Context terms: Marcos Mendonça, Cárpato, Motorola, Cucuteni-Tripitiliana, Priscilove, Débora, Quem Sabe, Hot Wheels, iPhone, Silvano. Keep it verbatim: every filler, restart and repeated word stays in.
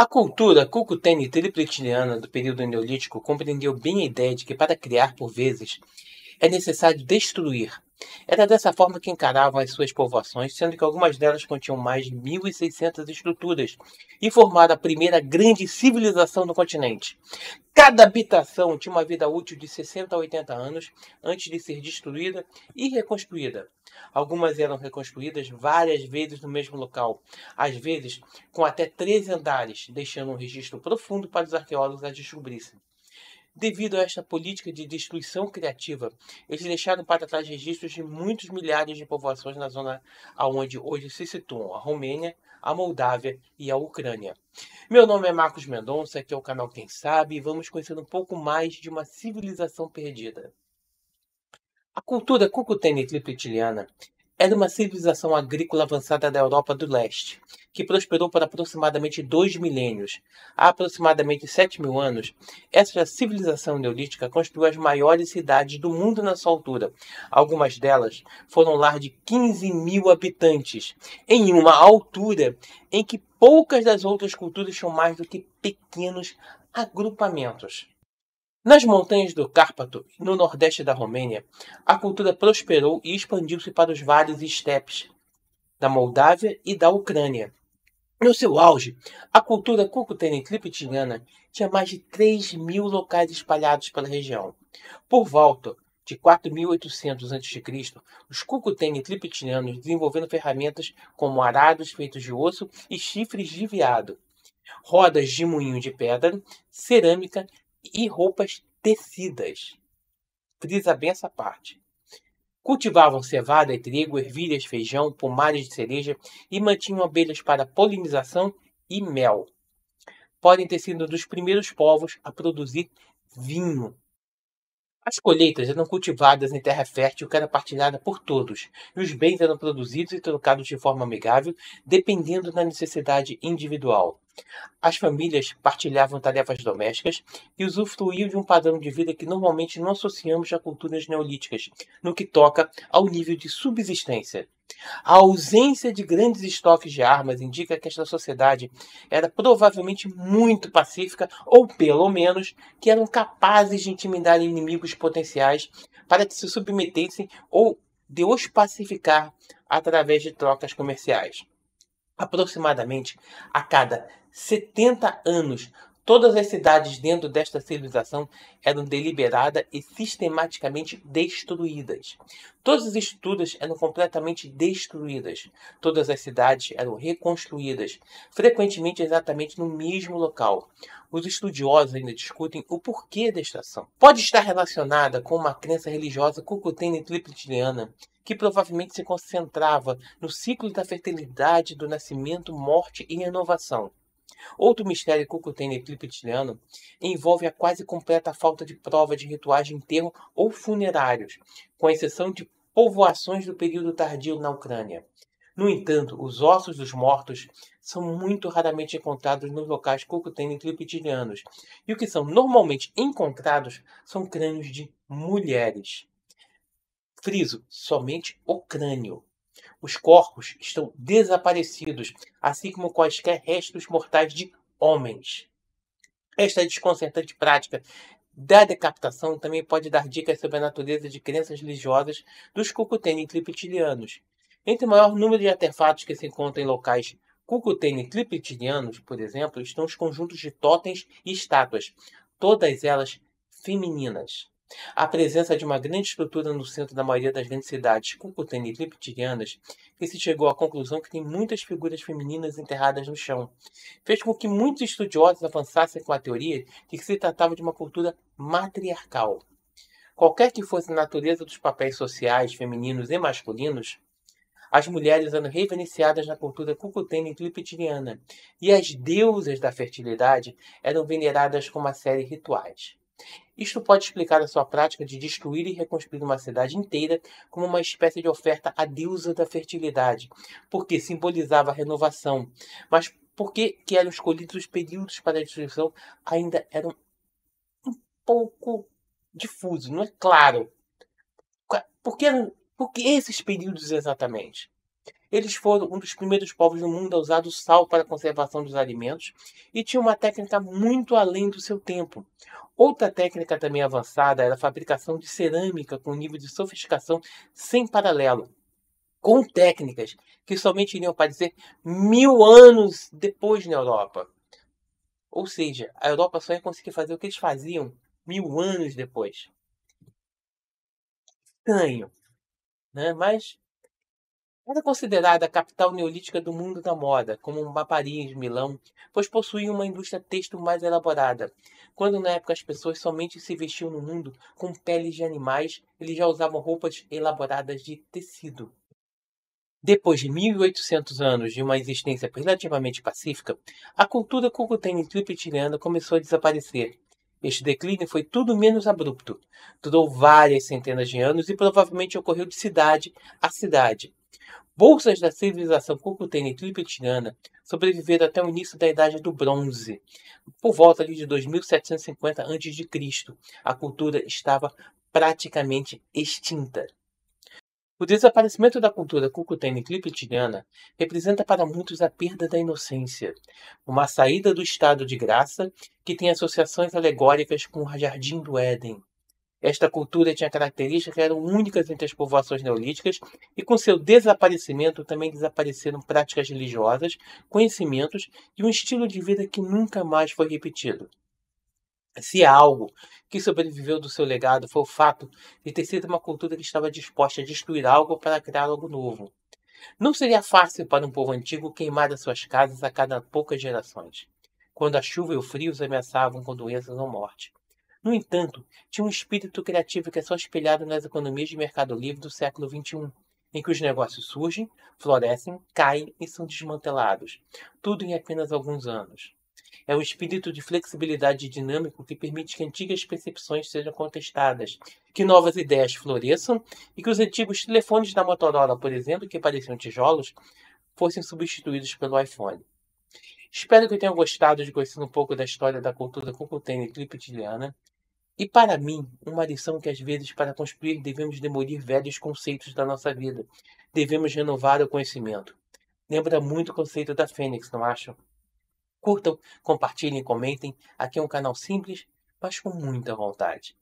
A cultura Cucuteni-Tripitiliana do período Neolítico compreendeu bem a ideia de que para criar, por vezes, é necessário destruir. Era dessa forma que encaravam as suas povoações, sendo que algumas delas continham mais de mil e seiscentas estruturas e formaram a primeira grande civilização do continente. Cada habitação tinha uma vida útil de sessenta a oitenta anos antes de ser destruída e reconstruída. Algumas eram reconstruídas várias vezes no mesmo local, às vezes com até três andares, deixando um registro profundo para os arqueólogos a descobrissem. Devido a esta política de destruição criativa, eles deixaram para trás registros de muitos milhares de povoações na zona onde hoje se situam a Romênia, a Moldávia e a Ucrânia. Meu nome é Marcos Mendonça, aqui é o canal Quem Sabe, e vamos conhecer um pouco mais de uma civilização perdida. A cultura Cucuteni-Tripitiliana era uma civilização agrícola avançada da Europa do Leste, que prosperou por aproximadamente dois milênios. Há aproximadamente sete mil anos, essa civilização neolítica construiu as maiores cidades do mundo na sua altura. Algumas delas foram lar de quinze mil habitantes, em uma altura em que poucas das outras culturas são mais do que pequenos agrupamentos. Nas montanhas do Cárpato, no nordeste da Romênia, a cultura prosperou e expandiu-se para os vales e estepes da Moldávia e da Ucrânia. No seu auge, a cultura Cucuteni-Tripitiliana tinha mais de três mil locais espalhados pela região. Por volta de quatro mil e oitocentos antes de Cristo, os Cucuteni-Tripitilianos desenvolveram ferramentas como arados feitos de osso e chifres de veado, rodas de moinho de pedra, cerâmica e roupas tecidas. Frisa bem essa parte. Cultivavam cevada e trigo, ervilhas, feijão, pomares de cereja e mantinham abelhas para polinização e mel. Podem ter sido um dos primeiros povos a produzir vinho. As colheitas eram cultivadas em terra fértil que era partilhada por todos, e os bens eram produzidos e trocados de forma amigável, dependendo da necessidade individual. As famílias partilhavam tarefas domésticas e usufruíam de um padrão de vida que normalmente não associamos a culturas neolíticas, no que toca ao nível de subsistência. A ausência de grandes estoques de armas indica que esta sociedade era provavelmente muito pacífica, ou pelo menos que eram capazes de intimidar inimigos potenciais para que se submetessem ou de os pacificar através de trocas comerciais. Aproximadamente a cada setenta anos, todas as cidades dentro desta civilização eram deliberada e sistematicamente destruídas. Todas as estruturas eram completamente destruídas. Todas as cidades eram reconstruídas, frequentemente exatamente no mesmo local. Os estudiosos ainda discutem o porquê desta ação. Pode estar relacionada com uma crença religiosa Cucuteni-Tripitiliana, que provavelmente se concentrava no ciclo da fertilidade, do nascimento, morte e renovação. Outro mistério Cucuteni-Tripitiliano envolve a quase completa falta de prova de rituais de enterro ou funerários, com exceção de povoações do período tardio na Ucrânia. No entanto, os ossos dos mortos são muito raramente encontrados nos locais Cucuteni-Tripitilianos, e o que são normalmente encontrados são crânios de mulheres. Friso, somente o crânio. Os corpos estão desaparecidos, assim como quaisquer restos mortais de homens. Esta desconcertante prática da decapitação também pode dar dicas sobre a natureza de crenças religiosas dos Cucuteni-Tripitilianos. Entre o maior número de artefatos que se encontram em locais Cucuteni-Tripitilianos, por exemplo, estão os conjuntos de totens e estátuas, todas elas femininas. A presença de uma grande estrutura no centro da maioria das grandes cidades Cucuteni-Tripitilianas, que se chegou à conclusão que tem muitas figuras femininas enterradas no chão, fez com que muitos estudiosos avançassem com a teoria de que se tratava de uma cultura matriarcal. Qualquer que fosse a natureza dos papéis sociais femininos e masculinos, as mulheres eram reverenciadas na cultura Cucuteni-Tripitiliana e as deusas da fertilidade eram veneradas com uma série de rituais. Isto pode explicar a sua prática de destruir e reconstruir uma cidade inteira como uma espécie de oferta à deusa da fertilidade, porque simbolizava a renovação. Mas por que que eram escolhidos os períodos para a destruição ainda eram um pouco difusos, não é claro. Por que, por que esses períodos exatamente? Eles foram um dos primeiros povos do mundo a usar o sal para a conservação dos alimentos e tinham uma técnica muito além do seu tempo. Outra técnica também avançada era a fabricação de cerâmica com um nível de sofisticação sem paralelo, com técnicas que somente iriam aparecer mil anos depois na Europa. Ou seja, a Europa só ia conseguir fazer o que eles faziam mil anos depois. Estranho, né? Mas era considerada a capital neolítica do mundo da moda, como uma Paris, Milão, pois possuía uma indústria têxtil mais elaborada. Quando na época as pessoas somente se vestiam no mundo com peles de animais, eles já usavam roupas elaboradas de tecido. Depois de mil e oitocentos anos de uma existência relativamente pacífica, a cultura cucuteni-tripitiliana começou a desaparecer. Este declínio foi tudo menos abrupto. Durou várias centenas de anos e provavelmente ocorreu de cidade a cidade. Bolsas da civilização cucuteni-tripitiliana sobreviveram até o início da Idade do Bronze. Por volta de dois mil setecentos e cinquenta antes de Cristo, a cultura estava praticamente extinta. O desaparecimento da cultura cucuteni-tripitiliana representa para muitos a perda da inocência, uma saída do estado de graça que tem associações alegóricas com o Jardim do Éden. Esta cultura tinha características que eram únicas entre as povoações neolíticas e com seu desaparecimento também desapareceram práticas religiosas, conhecimentos e um estilo de vida que nunca mais foi repetido. Se há algo que sobreviveu do seu legado foi o fato de ter sido uma cultura que estava disposta a destruir algo para criar algo novo. Não seria fácil para um povo antigo queimar as suas casas a cada poucas gerações, quando a chuva e o frio os ameaçavam com doenças ou morte. No entanto, tinha um espírito criativo que é só espelhado nas economias de mercado livre do século vinte e um, em que os negócios surgem, florescem, caem e são desmantelados, tudo em apenas alguns anos. É um espírito de flexibilidade dinâmico que permite que antigas percepções sejam contestadas, que novas ideias floresçam e que os antigos telefones da Motorola, por exemplo, que pareciam tijolos, fossem substituídos pelo iPhone. Espero que tenham gostado de conhecer um pouco da história da cultura cucuteni-tripitiliana e, para mim, uma lição que às vezes para construir devemos demolir velhos conceitos da nossa vida. Devemos renovar o conhecimento. Lembra muito o conceito da Fênix, não acham? Curtam, compartilhem, comentem. Aqui é um canal simples, mas com muita vontade.